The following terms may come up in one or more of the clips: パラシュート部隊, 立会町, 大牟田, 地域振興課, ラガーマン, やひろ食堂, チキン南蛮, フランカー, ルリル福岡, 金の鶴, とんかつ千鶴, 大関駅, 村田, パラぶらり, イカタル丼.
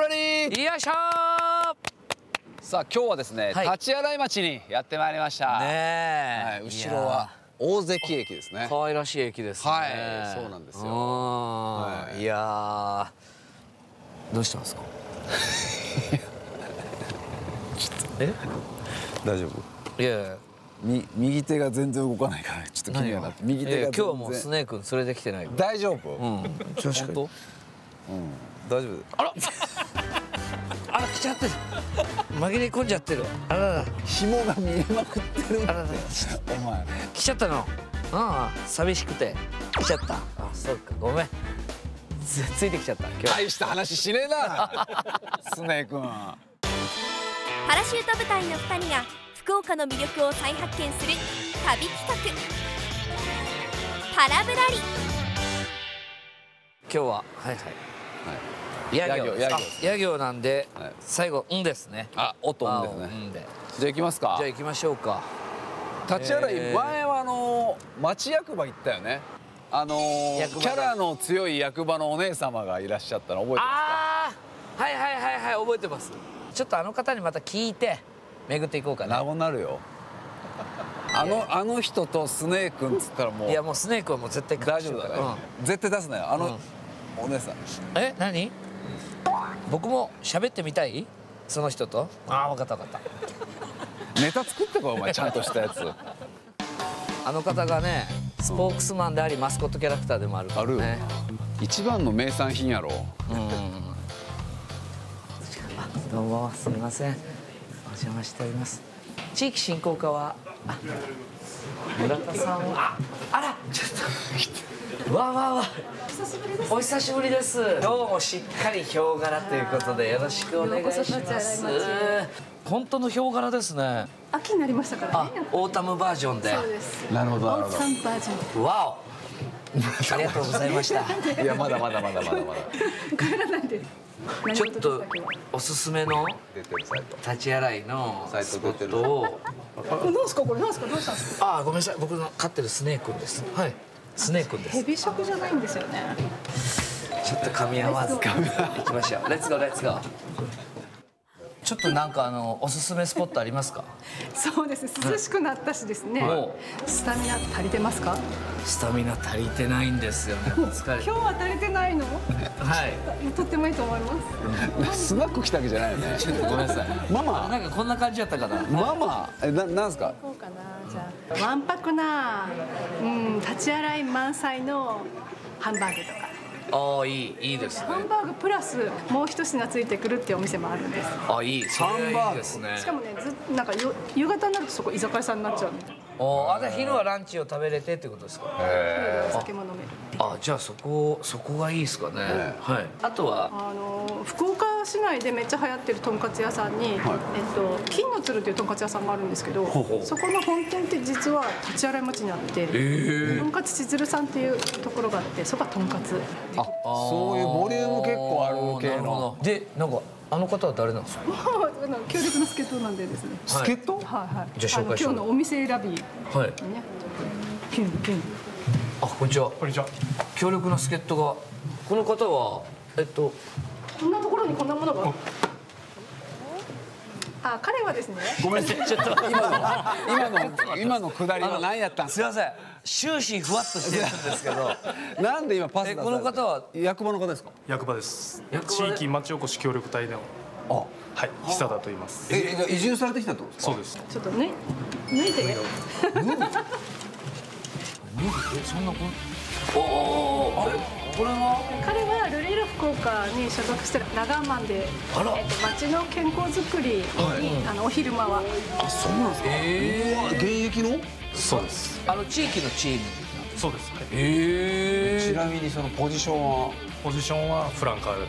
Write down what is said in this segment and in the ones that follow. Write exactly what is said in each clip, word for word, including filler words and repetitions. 村によいしょー。さあ今日はですね、はい、立会町にやってまいりました。ねえ、はい、後ろは大関駅ですね。可愛らしい駅ですね。はい、そうなんですよ。はい、いやー、どうしたんですか。ちょっとえ？大丈夫？いやいや。み右手が全然動かないからちょっと気にはなって、右手が今日はもうスネーク連れてきてない。大丈夫？うん、確かに。うん、大丈夫。あらあら来ちゃってる、紛れ込んじゃってる。あらら、紐が見えまくってる。あらら、お前来ちゃったの。ああ、寂しくて来ちゃった。あ、そうか、ごめん、つついてきちゃった。今日大した話しねえなスネー君。パラシュート部隊のふたりが福岡の魅力を再発見する旅企画、パラぶらり。今日ははいはい、や行なんで最後「ん」ですね。あ、音「ん」ですね。じゃあ行きますか。じゃあ行きましょうか。立会前はあの町役場行ったよね。あのキャラの強い役場のお姉様がいらっしゃったの覚えてますか？はいはいはいはい、覚えてます。ちょっとあの方にまた聞いて巡っていこうかな。ななるよ。あのあの人とスネー君っつったらもう。いやもうスネークはもう絶対大丈夫だね。絶対出すなよ。あのお姉さん。え、何？僕も喋ってみたい？その人と。ああ、分かった分かった。ネタ作ってこいお前、ちゃんとしたやつ。あの方がね、スポークスマンでありマスコットキャラクターでもあるからね。一番の名産品やろ。うん。どうもすみません。お邪魔しております。地域振興課は村田さんは あ, あらちょっとわわわお久しぶりです。どうもしっかりヒョウ柄ということでよろしくお願いします。本当のヒョウ柄ですね。秋になりましたからね。オータムバージョンで。そうです。なるほどなるほど。オータムバージョン。わお。ありがとうございました。いやまだまだまだまだまだ。帰らないで。ちょっとおすすめの立会のスポットを。何すかこれ、何すか、どうしたんですか。ああ、ごめんなさい、僕の飼ってるスネークです。はい、スネークです。ヘビ食じゃないんですよね。ちょっと噛み合わず。行きましょう。レッツゴー、レッツゴー。ちょっとなんかあのおすすめスポットありますか。そうです。涼しくなったしですね。スタミナ足りてますか。スタミナ足りてないんですよね。疲れ。今日は足りてないの。はい。とってもいいと思います。スナック来たわけじゃないよね。ちょっとごめんなさい。ママ。なんかこんな感じだったかな。ママ、え、な、なんですか。こうかな、じゃあ。わんぱくな、うん、立会満載のハンバーグとか。ああ、いい、いいですね。ハンバーグプラスもう一品ついてくるっていうお店もあるんです。あ、いい、ハンバーグですね。しかもね、ずなんかよ夕方になるとそこ居酒屋さんになっちゃうみたいな。ああ、じゃあ昼はランチを食べれてってことですか。へえ、お酒も飲める。あ、じゃあそこそこがいいですかね。はい。あとはあの福岡市内でめっちゃ流行ってるとんかつ屋さんに、えっと金の鶴というとんかつ屋さんがあるんですけど、そこの本店って実は立会町にあって、とんかつ千鶴さんっていうところがあって、そこはとんかつ。あ、そういうボリューム結構ある系ので、なんかあの方は誰なんですか。強力な助っ人なんでですね。助っ人？はいはい。じゃあ紹介しよう。今日のお店選び。はい。ピンピン。あ、こんにちは。こんにちは。強力な助っ人が、この方はえっとこんなところにこんなものが。あ、彼はですね。ごめんなさい。ちょっと今の今の今の下りは何やったん。すみません。終始ふわっとしてるんですけど、なんで今パス。この方は役場の方ですか。役場です。地域町おこし協力隊の。あ、はい、久田と言います。え、移住されてきたってことですか。そうです。ちょっとね、抜いてね。そんなこ。おお、あれ、これは。彼はルリル福岡に所属してるラガーマンで。あら。えっと、町の健康づくりに、あのお昼間は。あ、そうなんですか。ええ、現役の。そうです。あの地域のチーム。そうです。ええ。ちなみにそのポジションは。ポジションはフランカー。フ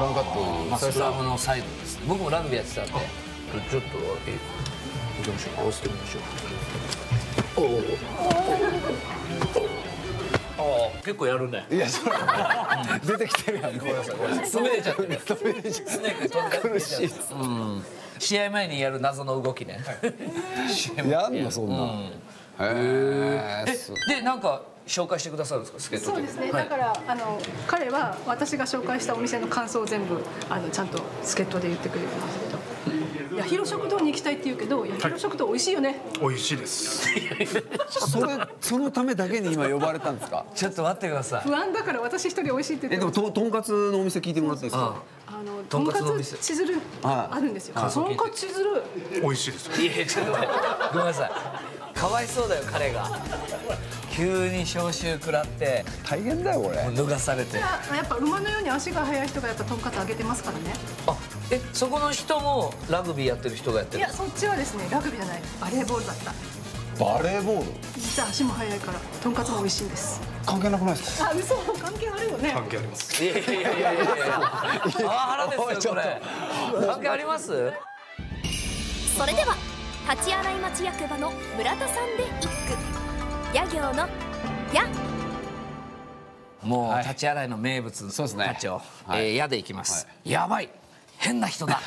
ランカーとマスラムのサイドです。僕もラグビーやってたんで。ちょっと、え。どうしよう、合わせてみましょう。おお。ああ、結構やるね。いや、それ出てきてるやん。ごめんなさい、ごめんなさい。滑れちゃってる。滑れちゃってる。苦しい。うん。試合前にやる謎の動きね。やんの、そんな。へえ。で、なんか。紹介してくださるんですか、助っ人という。そうですね、はい、だからあの彼は私が紹介したお店の感想を全部あのちゃんと助っ人で言ってくれるんですけど。やひろ食堂に行きたいって言うけど、やひろ食堂美味しいよね。美味しいです。それそのためだけに今呼ばれたんですか。ちょっと待ってください。不安だから私一人美味しいって言って。えでもととんかつのお店聞いてもらっていいですか。あのとんかつ千鶴あるんですよ。とんかつ千鶴美味しいです。いやちょっとごめんなさい。かわいそうだよ彼が。急に消臭食らって大変だよこれ。脱がされて。やっぱ馬のように足が速い人がやっぱとんかつあげてますからね。あえそこの人もラグビーやってる人がやってる。いやそっちはですねラグビーじゃないバレーボールだった。バレーボール。実は足も速いからとんかつも美味しいんです。関係なくないですか。あ嘘関係あるよね。関係あります。いやいやいやいや。パワハラですよこれ。関係あります。それでは立ち洗い町役場の村田さんで一句。や行のや。もう立ち洗いの名物。そうですね。課長。えやでいきます。やばい。変な人だ。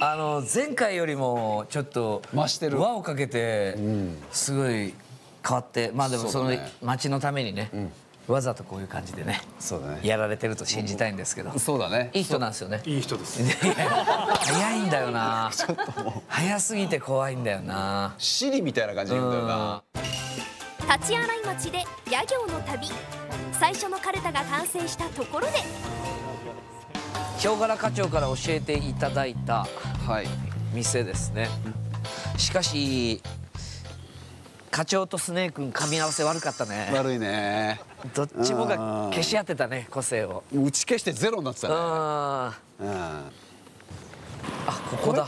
あの前回よりもちょっと増してる。輪をかけてすごい変わって、まあでもその町のためにね、わざとこういう感じでね、やられてると信じたいんですけど。そうだね。いい人なんですよね。いい人です。早いんだよな。ちょっともう早すぎて怖いんだよな。シリみたいな感じなんだよな。立ち洗い町でや行の旅。最初のカルタが完成したところで。塩原課長から教えていただいた、はい、店ですね。しかし課長とスネー君噛み合わせ悪かったね。悪いね。どっちもが消し合ってたね個性を。打ち消してゼロになってたね。ああここだ。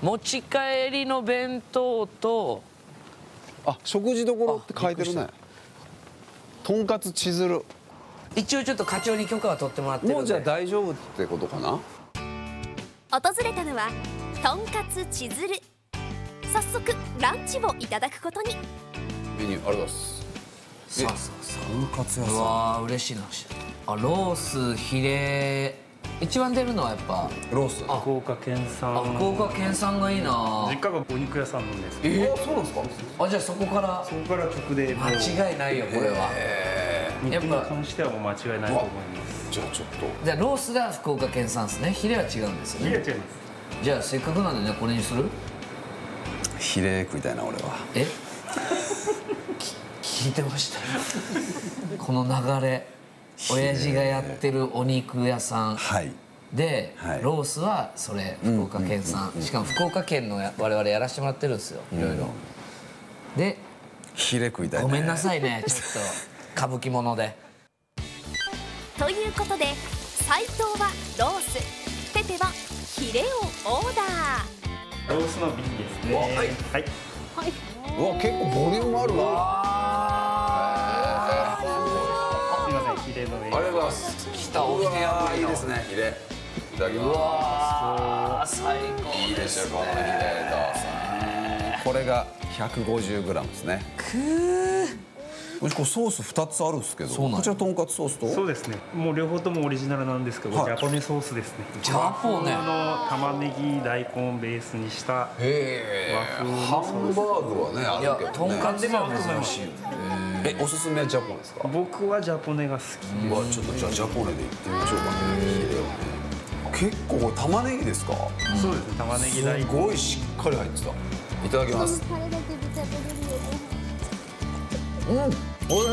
持ち帰りの弁当とあ食事どころって書いてるね。とんかつ千鶴。一応ちょっと課長に許可は取ってもらってるんで。もうじゃあ大丈夫ってことかな。訪れたのはとんかつ千鶴。早速ランチをいただくことに。メニューありがとうございます。さあさあとんかつ屋さん。うわ嬉しいな。あロースヒレ一番出るのはやっぱロース。福岡県産。福岡県産がいいな。実家がお肉屋さんなんです。えあそうなんですか。あじゃあそこからそこから直で間違いないよこれは。やっぱ関してはもう間違いないと思います。じゃあちょっと。じゃあロースが福岡県産ですね。ヒレは違うんですよね。ヒレは違います。じゃあせっかくなんでねこれにする？ヒレ食いたいな俺は。え？聞いてました。この流れ、親父がやってるお肉屋さんでロースはそれ福岡県産。しかも福岡県の我々やらせてもらってるんですよ。いろいろ。でヒレ食いたいね。ごめんなさいねちょっと。歌舞伎もので。ということで斉藤はロース、ペペはヒレをオーダー。ロースの瓶ですね。はいはいはい。うわ結構ボリュームあるわ。すみませんヒレの上。ありがとうございます。来たお部屋いいですねヒレ。いただきます。うわ最高ですね。このヒレだ。これが ひゃくごじゅうグラム ですね。くー。うちこうソースふたつあるんですけど、こちらとんかつソースとそうですね、もう両方ともオリジナルなんですけど、ジャポネソースですね。ジャポネの玉ねぎ大根ベースにした和風のソース。ハンバーグはねあるけどね。とんかつでも美しい。えおすすめはジャポネですか。僕はジャポネが好きです。まあちょっとじゃあジャポネでいってみましょうかね。結構これ玉ねぎですか。そうですね玉ねぎ大根。すごいしっかり入ってた。いただきます。うん、おいしい。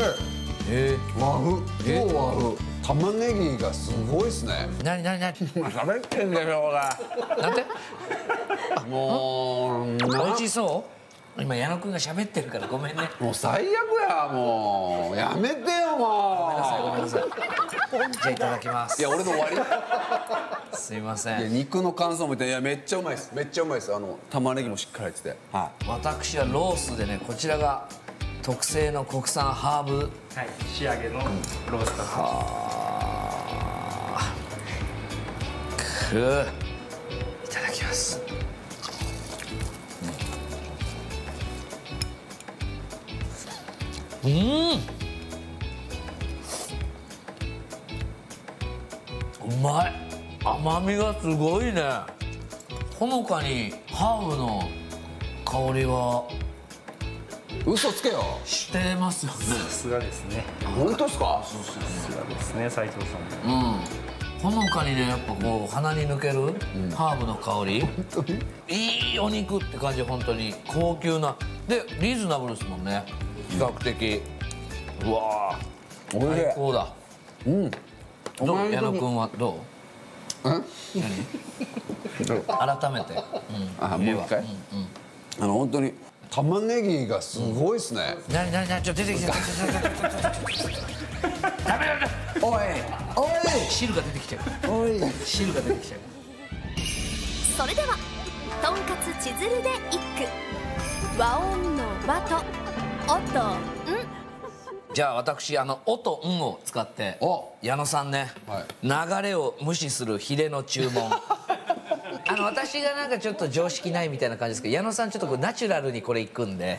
ええ、和風、超和風。玉ねぎがすごいですね。なになになに。喋ってんだよ、ほら。なんて。もう、美味しそう。今矢野くんが喋ってるから、ごめんね。もう最悪や、もう、やめてよ、もう。ごめんなさい、ごめんなさい。じゃ、いただきます。いや、俺の終わり。すいません。いや、肉の感想もいて、いや、めっちゃうまいです。めっちゃうまいです。あの、玉ねぎもしっかり入ってて。はい。私はロースでね、こちらが。特製の国産ハーブ、はい、仕上げのロースカツ。はーくいただきます、うん、うまい。甘みがすごいね。ほのかにハーブの香りが嘘つけよ。してますよね。さすがですね。本当ですか。さすがですね、斉藤さん。うん。ほのかにね、やっぱこう鼻に抜けるハーブの香り。本当にいいお肉って感じ。本当に高級なでリーズナブルですもんね。比較的。うわあ。最高だ。うん。どう、矢野君はどう？うん。何？改めて。あ、もう一回。あの本当に玉ねぎがすごいですね。なになになに、ちょっと出てきた。ダメだ。おいおい。汁が出てきちゃう。おい汁が出てきちゃう。それではとんかつ千鶴で一句。和音の和と音ん。じゃあ私あの「お」と「ん」を使って矢野さんね、流れを無視するヒレの注文。あの私がなんかちょっと常識ないみたいな感じですけど、矢野さんちょっとこうナチュラルにこれいくんで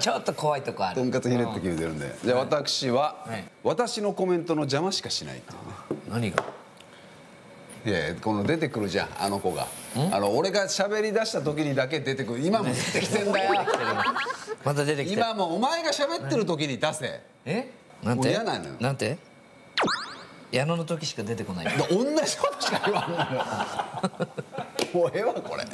ちょっと怖いとこある。とんかつヒレって決めてるんで、じゃあ私は私のコメントの邪魔しかしないっていうね。何が？いや、この出てくるじゃん、あの子が。あの俺が喋り出した時にだけ出てくる。今も出てきてんだよ。また出てきて。今もお前が喋ってる時に出せ。え、なんてなんて矢野の時しか出てこない。同じことしか言わんのよ。もうええわこれ。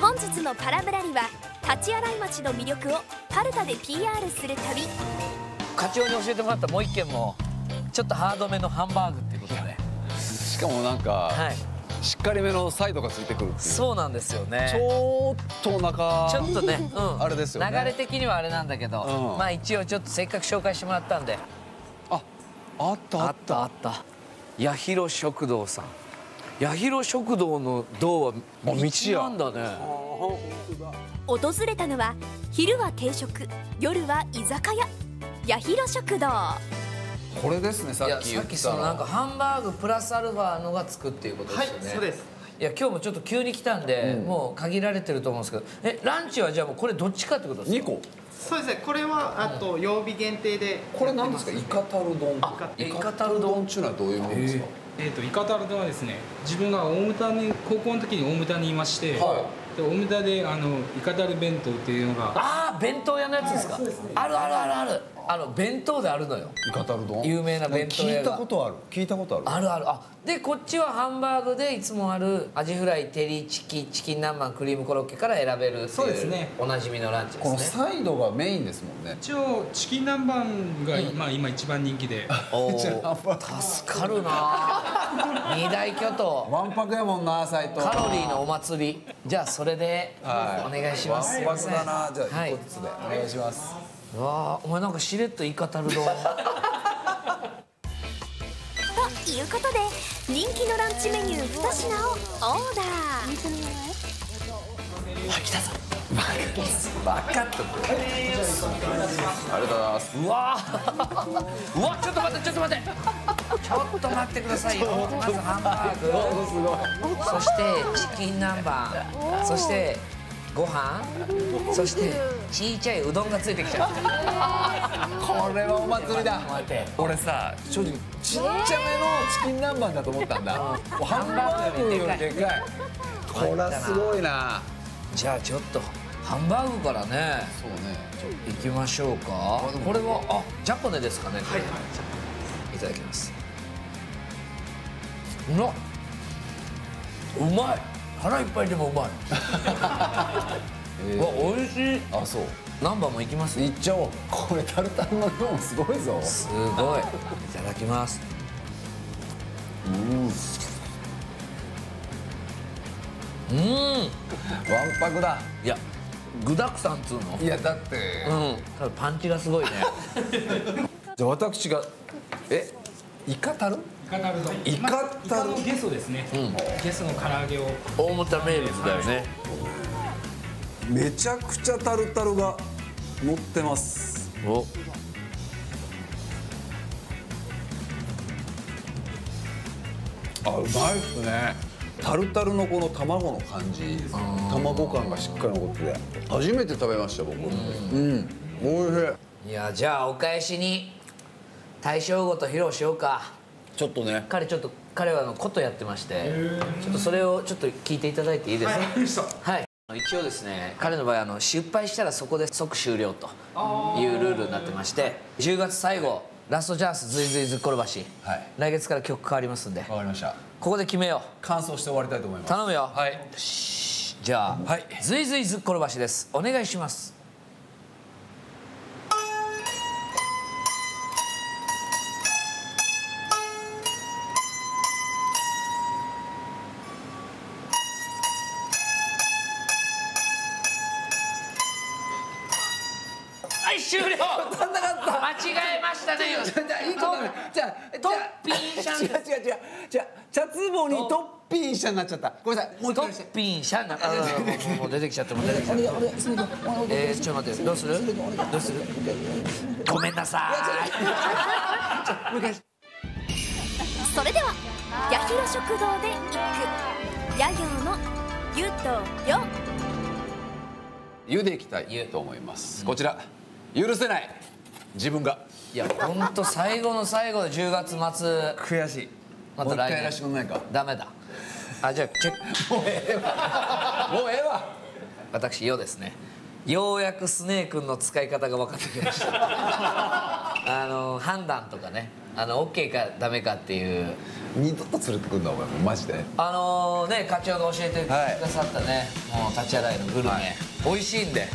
本日の「パラぶらり」は大刀洗町の魅力をかるたで ピーアール する旅。課長に教えてもらったもう一軒もちょっとハードめのハンバーグっていうことで、しかもなんか、はい、しっかりめのサイドがついてくるっていう。そうなんですよね。ちょっとお腹ちょっとね、うん、あれですよね、流れ的にはあれなんだけど、うん、まあ一応ちょっとせっかく紹介してもらったんで。あ、あったあったあった。やひろ食堂さん。やひろ食堂の堂は道なんだね。訪れたのは昼は定食、夜は居酒屋、やひろ食堂。これですね、さっき言ったのなんかハンバーグプラスアルファのがつくっていうことですよね。はい、そうです。いや今日もちょっと急に来たんで、うん、もう限られてると思うんですけど、えランチはじゃあもうこれどっちかってことですか？にこ。そうですね、これはあと曜日限定で。これなんですか？イカタル丼。イカタル丼っていうのはどういうものですか？えっとイカタル丼はですね、自分が大牟田に高校の時に大牟田にいまして、はい、で大牟田であのイカタル弁当っていうのが。ああ、弁当屋のやつですか？はい、そうですね、あるあるあるある。あの弁当であるのよ。イカタル丼。有名な弁当屋が。聞いたことある。聞いたことある。あるある。あ、でこっちはハンバーグでいつもあるアジフライ、照りチキ、チキン南蛮、クリームコロッケから選べる。そうですね。おなじみのランチですね。このサイドがメインですもんね。一応チキン南蛮が、うん、まあ今一番人気で。おお。助かるな。二大巨頭。わんぱくやもんな、斉藤。カロリーのお祭り。じゃあそれでお願いします。わんぱくだな。じゃあ一個ずつでお願いします。わあ、お前なんかしれっとイカタル丼。ということで人気のランチメニューふた品をオーダー。あ、来たぞ。バカっと。ありがとうございます。うわあ、うわ、ちょっと待って、ちょっと待って、ちょっと待ってくださいよ。まずハンバーグ、そしてチキン南蛮、そしてご飯、そしてちいちゃいうどんがついてきちゃう。これはお祭りだ。俺さ、正直ちっちゃめのチキン南蛮だと思ったんだ。ハンバーグよりでかい。これはすごいな。じゃあちょっとハンバーグからね、そうね、行きましょうか。これはあ、ジャポネですかね。はい、いただきます。うまっ、うまい、腹いっぱいでもうまい。わ、美味しい。あ、そう。何番も行きます。行っちゃおう。これタルタルの量すごいぞ。すごい。いただきます。うん。うん。わんぱくだ。いや、具だくさんっつうの。いや、だって。うん。ただパンチがすごいね。じゃあ私が、え、イカタル？イカタルのゲソですね。ゲソの唐揚げを。大牟田名物だよね。めちゃくちゃタルタルが乗ってます。お。あ、うまいっすね。タルタルのこの卵の感じ、卵感がしっかり残ってて、初めて食べました僕。うん、美味しい。いや、じゃあお返しに大正ごと披露しようか。ちょっとね、彼ちょっと彼はあの琴やってまして、ちょっとそれをちょっと聞いていただいていいですか。はい、一応ですね、彼の場合あの失敗したらそこで即終了というルールになってまして、じゅうがつ最後ラストチャンスずいずいずっころばし、はい、来月から曲変わりますんで。わかりました。ここで決めよう。完走して終わりたいと思います。頼むよ。はい、じゃあ、はい、ずいずいずっころばしです。お願いします。終了。足んなかった。間違えましたね。じゃあトッピンシャン。違う違う違う。じゃあチャツボにトッピンシャンになっちゃった。ごめんなさい。もうトッピンシャンな。もう出てきちゃっても出てきちゃって。ええ、ちょっと待って。どうする？どうする？ごめんなさい。それではやひろ食堂で一句。や行のゆとよ。ゆでいきたいと思います。こちら。許せない自分が。いや本当最後の最後でじゅうがつ末悔しい。また来年やらしてくんないか。ダメだ。あ、じゃあチェック。もうええわもうええわ。私よですね、ようやくスネー君の使い方が分かってきました。あの判断とかね、あの オーケー かダメかっていう。二度と連れてくんだお前もマジで。あのね、課長が教えてくださったね、もう立ち洗いのグルメ、美味しいんで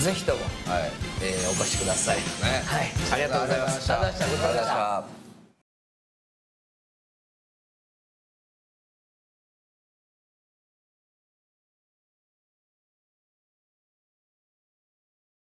ぜひともお越しください。はい、ありがとうございました。